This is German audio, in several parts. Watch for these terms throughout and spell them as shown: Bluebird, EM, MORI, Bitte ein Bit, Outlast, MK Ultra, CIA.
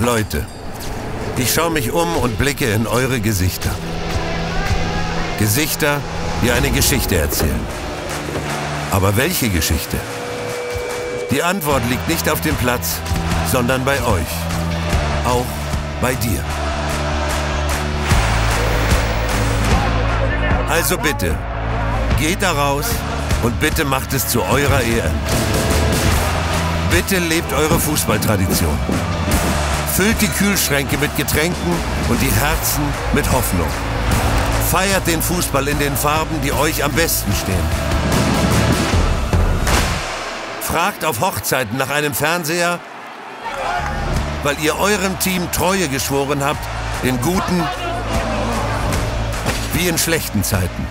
Leute. Ich schaue mich um und blicke in eure Gesichter. Gesichter, die eine Geschichte erzählen. Aber welche Geschichte? Die Antwort liegt nicht auf dem Platz, sondern bei euch. Auch bei dir. Also bitte, geht da raus und bitte macht es zu eurer EM. Bitte lebt eure Fußballtradition. Füllt die Kühlschränke mit Getränken und die Herzen mit Hoffnung. Feiert den Fußball in den Farben, die euch am besten stehen. Fragt auf Hochzeiten nach einem Fernseher, weil ihr eurem Team Treue geschworen habt, in guten wie in schlechten Zeiten.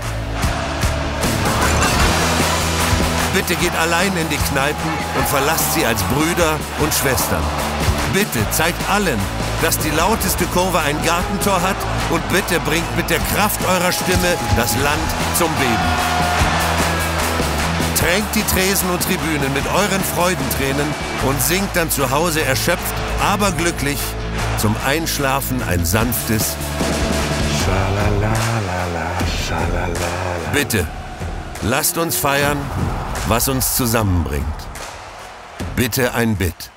Bitte geht allein in die Kneipen und verlasst sie als Brüder und Schwestern. Bitte zeigt allen, dass die lauteste Kurve ein Gartentor hat, und bitte bringt mit der Kraft eurer Stimme das Land zum Beben. Tränkt die Tresen und Tribünen mit euren Freudentränen und singt dann zu Hause erschöpft, aber glücklich zum Einschlafen ein sanftes Schalalala. Bitte, lasst uns feiern, was uns zusammenbringt. Bitte ein Bit.